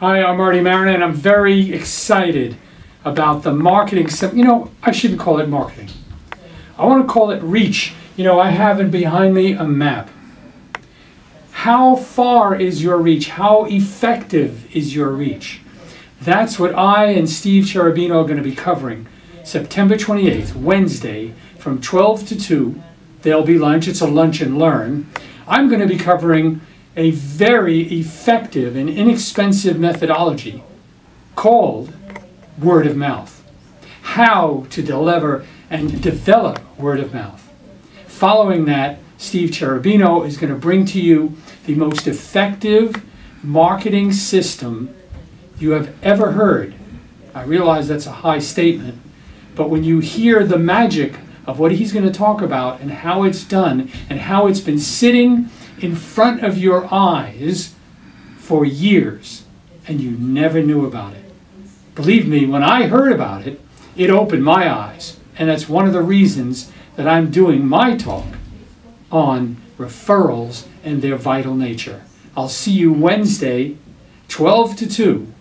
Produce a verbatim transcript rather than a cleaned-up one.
Hi, I'm Marty Marin, and I'm very excited about the marketing. You know, I shouldn't call it marketing. I want to call it reach. You know, I have it behind me a map. How far is your reach? How effective is your reach? That's what I and Steve Cherubino are going to be covering. September twenty-eighth, Wednesday, from twelve to two. There'll be lunch. It's a lunch and learn. I'm going to be covering a very effective and inexpensive methodology called word of mouth. How to deliver and develop word of mouth. Following that, Steve Cherubino is going to bring to you the most effective marketing system you have ever heard. I realize that's a high statement, but when you hear the magic of what he's going to talk about and how it's done and how it's been sitting in front of your eyes for years and you never knew about it. Believe me, when I heard about it, it opened my eyes. And that's one of the reasons that I'm doing my talk on referrals and their vital nature. I'll see you Wednesday, twelve to two.